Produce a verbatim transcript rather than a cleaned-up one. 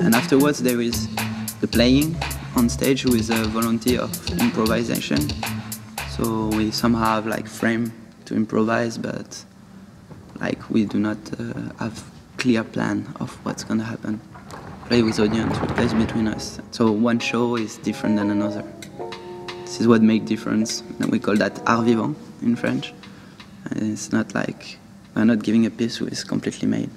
And afterwards there is the playing on stage with a volunteer of improvisation. So we somehow have like frame to improvise, but like we do not uh, have clear plan of what's going to happen. Play with audience, we play between us. So one show is different than another. This is what makes difference, and we call that art vivant in French. And it's not like we're not giving a piece who is completely made.